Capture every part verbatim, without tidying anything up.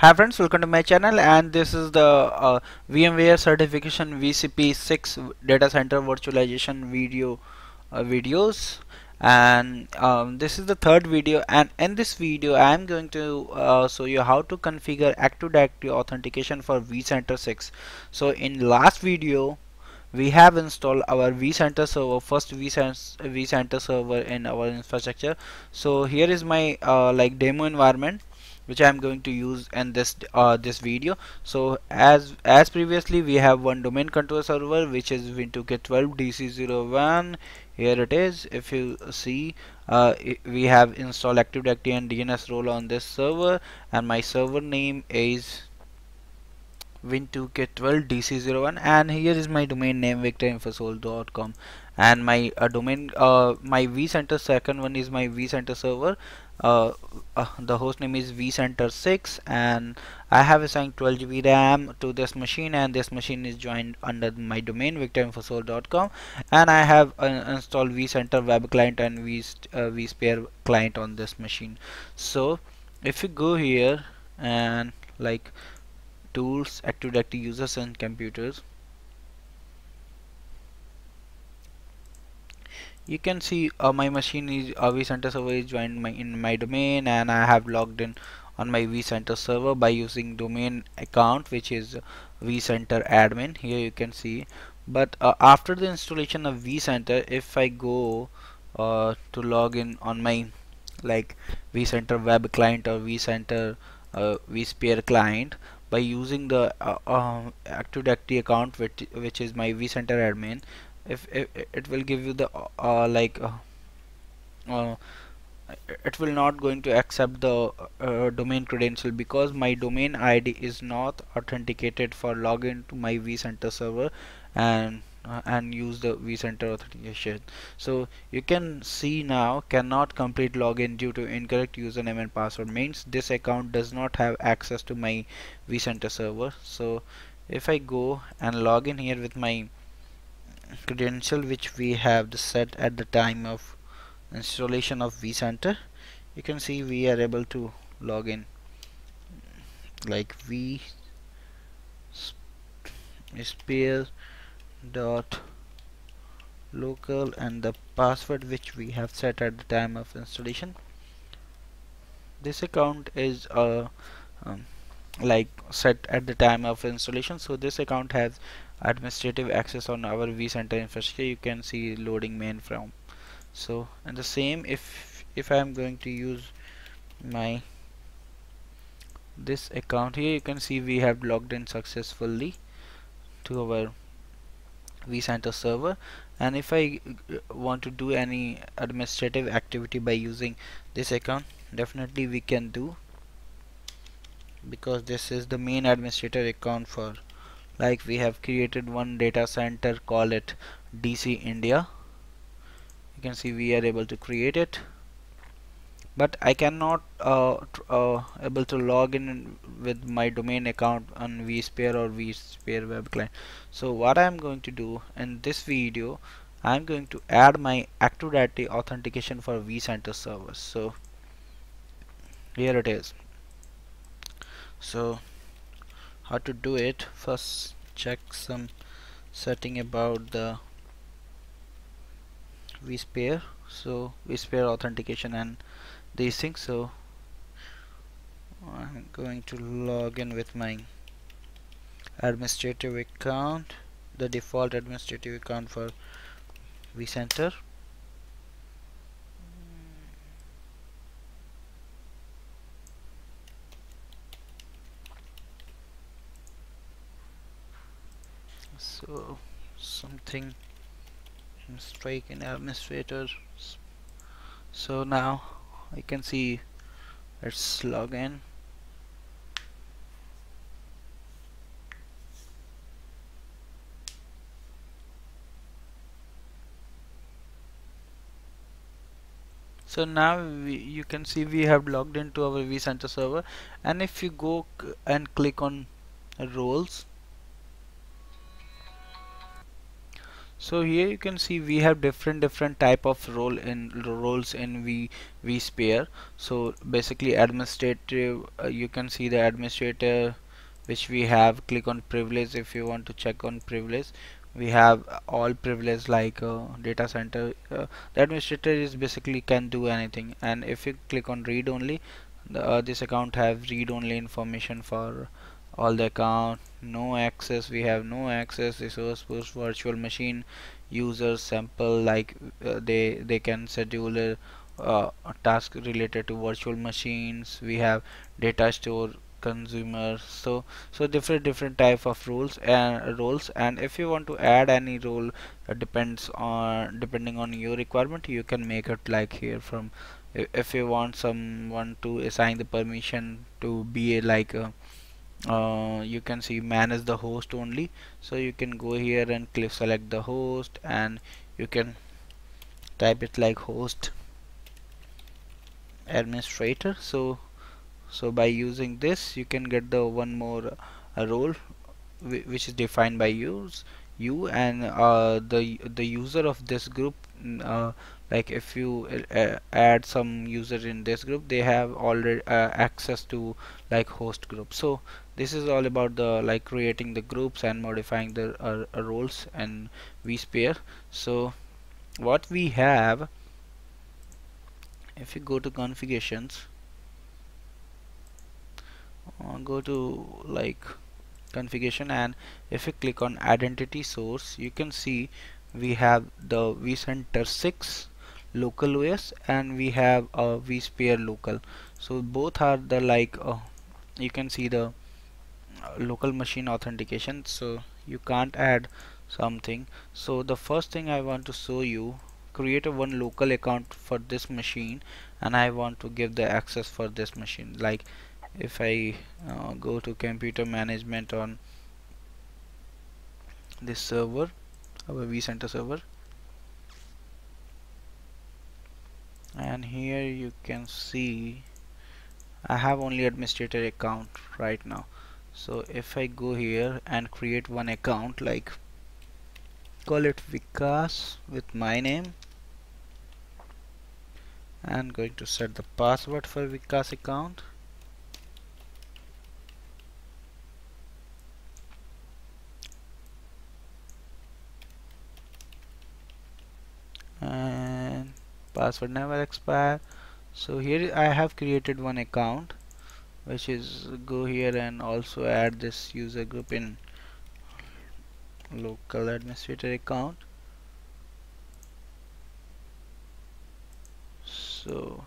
Hi friends, welcome to my channel, and this is the uh, VMware certification V C P six data center virtualization video uh, videos, and um, this is the third video. And in this video I am going to uh, show you how to configure Active Directory authentication for vCenter six. So in last video we have installed our vCenter server, first vCenter server in our infrastructure. So here is my uh, like demo environment which I am going to use in this uh, this video. So as as previously, we have one domain control server which is win two k twelve d c zero one. Here it is. If you see, uh, we have installed Active Directory and D N S role on this server, and my server name is win two k twelve d c zero one, and here is my domain name victor infosol dot com, and my uh, domain uh, my vCenter second one is my vCenter server. Uh, uh, the host name is vCenter six, and I have assigned twelve G B RAM to this machine, and this machine is joined under my domain victor infosol dot com, and I have uh, installed vCenter web client and v uh, vSphere client on this machine. So if you go here and like tools, Active Directory users and computers, you can see uh, my machine is uh, vCenter server is joined my in my domain, and I have logged in on my vCenter server by using domain account which is vCenter admin. Here you can see, but uh, after the installation of vCenter, if I go uh, to log in on my like vCenter web client or vCenter uh, vSphere client by using the uh, uh, Active Directory account which, which is my vCenter admin, if, if it will give you the uh, like uh, uh, it will not going to accept the uh, domain credential because my domain I D is not authenticated for login to my vCenter server and uh, and use the vCenter authentication. So you can see now cannot complete login due to incorrect username and password, means this account does not have access to my vCenter server. So if I go and log in here with my credential which we have set at the time of installation of vCenter, you can see we are able to log in like vSphere.local and the password which we have set at the time of installation. This account is uh, um, like set at the time of installation, so this account has administrative access on our vCenter infrastructure. You can see loading main from. So and the same, if if I am going to use my this account here, you can see we have logged in successfully to our vCenter server. And if I want to do any administrative activity by using this account, definitely we can do, because this is the main administrator account for, like, we have created one data center, call it D C India. You can see we are able to create it, but I cannot uh, uh, able to log in with my domain account on vSphere or vSphere web client. So what I am going to do in this video, I am going to add my Active Directory authentication for vCenter servers. So here it is. So how to do it? First check some setting about the vSphere, so vSphere authentication and these things. So I'm going to log in with my administrative account, the default administrative account for vCenter. So something mistake in administrators. So now I can see, let's log in. So now we, you can see we have logged into our vCenter server, and if you go and click on roles, So here you can see we have different different type of role in roles in v vSphere. So basically administrative, uh, you can see the administrator which we have. Click on privilege if you want to check on privilege. We have all privilege like uh, data center. Uh, the administrator is basically can do anything. And if you click on read only, the, uh, this account have read only information for all the account. No access, we have no access. Resource post, virtual machine, user, sample, like uh, they they can schedule a, uh, a task related to virtual machines. We have data store, consumer. So so different different type of rules and roles. And if you want to add any role, uh, depends on depending on your requirement, you can make it like here from. If you want someone to assign the permission to be a, like a, uh you can see manage the host only, so you can go here and click select the host, and you can type it like host administrator. So so by using this you can get the one more uh, role which is defined by yours you and uh the the user of this group. Uh, like if you uh, add some user in this group, they have already uh, access to like host group. So this is all about the like creating the groups and modifying the uh, uh, roles and vSphere. So what we have, if you go to configurations, uh, go to like configuration, and if you click on identity source, you can see we have the vCenter six local O S, and we have a uh, vSphere local. So both are the like uh, you can see the uh, local machine authentication, so you can't add something. So the first thing I want to show you, create a one local account for this machine, and I want to give the access for this machine. Like if I uh, go to computer management on this server, our vCenter server, and here you can see I have only administrator account right now. So if I go here and create one account, like call it Vikas with my name, and going to set the password for Vikas account. And password never expire. So here I have created one account, which is go here and also add this user group in local administrator account. So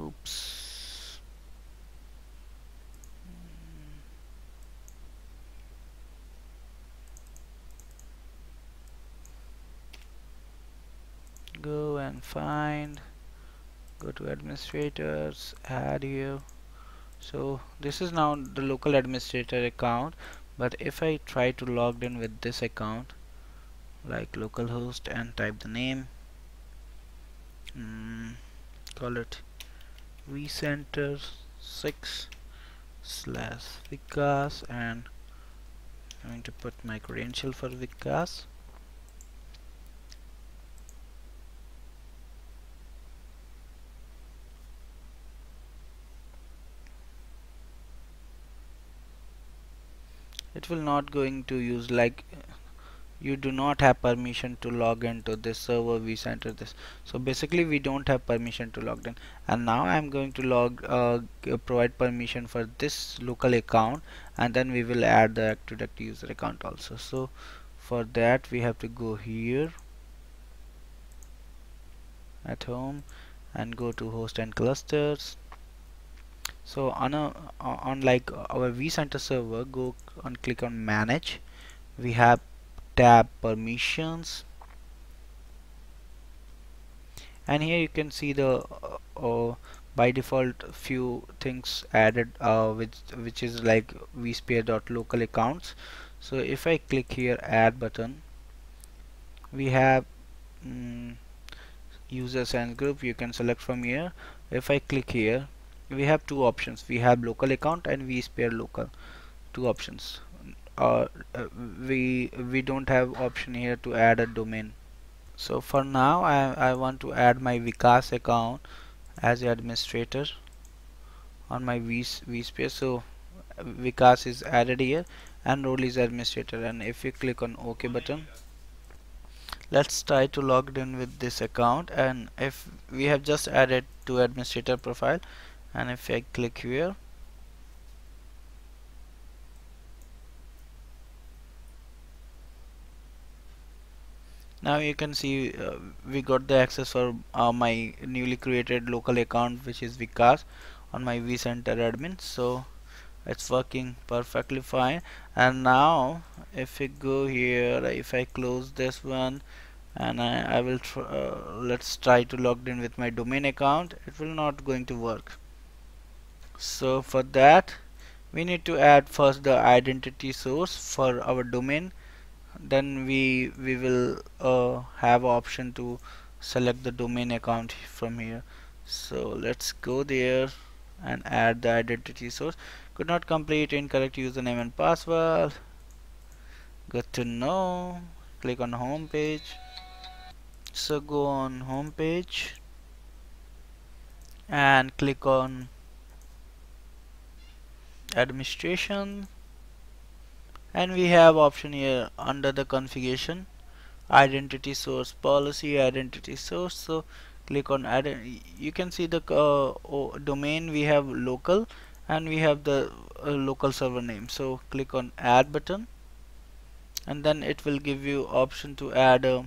oops, go and find, go to administrators, add here. So this is now the local administrator account, but if I try to log in with this account, like localhost, and type the name, mm, call it vCenter six slash Vikas, and I'm going to put my credential for Vikas. It will not going to use, like you do not have permission to log into this server vCenter this. So basically we don't have permission to log in, and now I'm going to log uh, provide permission for this local account, and then we will add the Active Directory user account also. So for that we have to go here at home and go to host and clusters. So on a on like our vCenter server, go and click on manage. We have tab permissions, and here you can see the uh, uh, by default few things added, uh, which which is like vSphere.local accounts. So if I click here add button, we have um, users and group. You can select from here. If I click here, we have two options. We have local account and vSphere local, two options. uh, we we don't have option here to add a domain. So for now I, I want to add my Vikas account as administrator on my vSphere. So Vikas is added here and role is administrator, and if you click on OK button, let's try to log in with this account. And if we have just added to administrator profile, and if I click here, now you can see uh, we got the access for uh, my newly created local account, which is Vikas, on my vCenter admin. So it's working perfectly fine. And now if we go here, if I close this one, and I, I will tr uh, let's try to log in with my domain account, it will not going to work. So for that we need to add first the identity source for our domain, then we we will uh, have option to select the domain account from here. So let's go there and add the identity source. Could not complete, incorrect username and password. Good to know. Click on home page. So go on home page and click on administration, and we have option here under the configuration, identity source policy, identity source. So click on add. You can see the uh, oh, domain we have local, and we have the uh, local server name. So click on add button, and then it will give you option to add uh,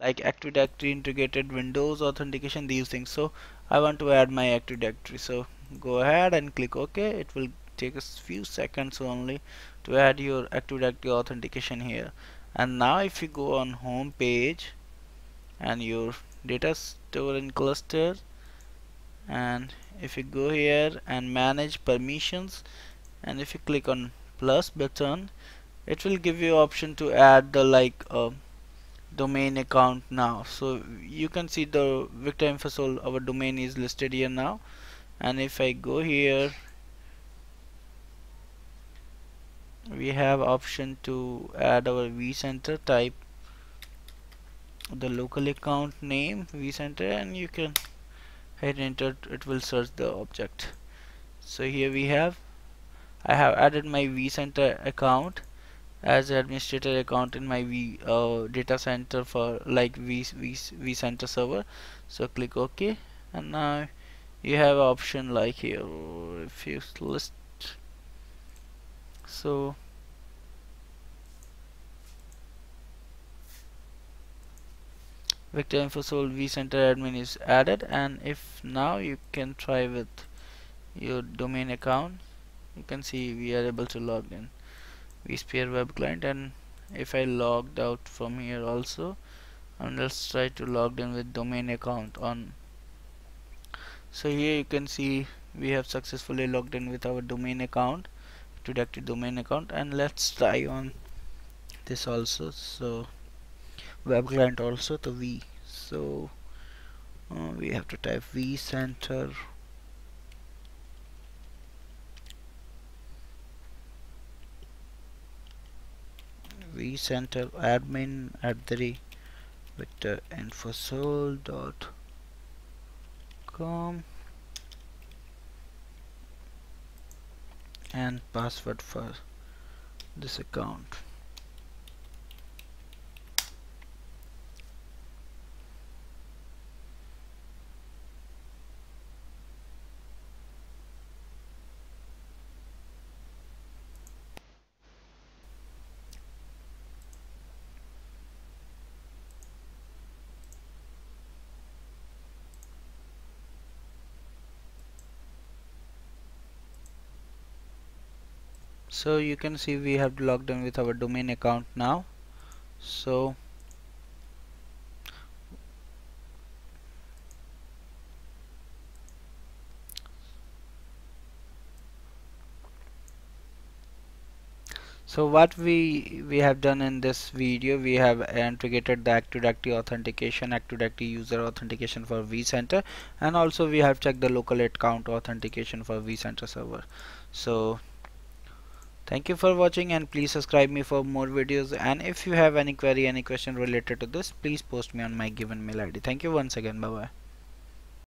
like Active Directory, integrated Windows authentication, these things. So I want to add my Active Directory, so go ahead and click OK. It will take a few seconds only to add your Active Directory authentication here. And now if you go on home page and your data store in cluster, and if you go here and manage permissions, and if you click on plus button, it will give you option to add the like uh, domain account now. So you can see the Victor Infosol, our domain is listed here now. And if I go here, we have option to add our vCenter type, the local account name vCenter, and you can hit enter, it will search the object. So here we have, I have added my vCenter account as administrator account in my v uh, data center for like v, v vCenter server. So click OK, and now you have option like here, if you list. So Victor Infosol vCenter admin is added, and if now you can try with your domain account, you can see we are able to log in vSphere web client. And if I logged out from here also, and let's try to log in with domain account on. So here you can see we have successfully logged in with our domain account, to active domain account. And let's try on this also, so web client also, the v so uh, we have to type vCenter vCenter admin at the victor infosol dot com and password for this account. So you can see we have logged in with our domain account now. So so what we we have done in this video, we have integrated the Active Directory authentication, Active Directory user authentication for vCenter, and also we have checked the local account authentication for vCenter server. So Thank you for watching, and please subscribe me for more videos, and if you have any query, any question related to this, please post me on my given mail I D. Thank you once again. Bye bye.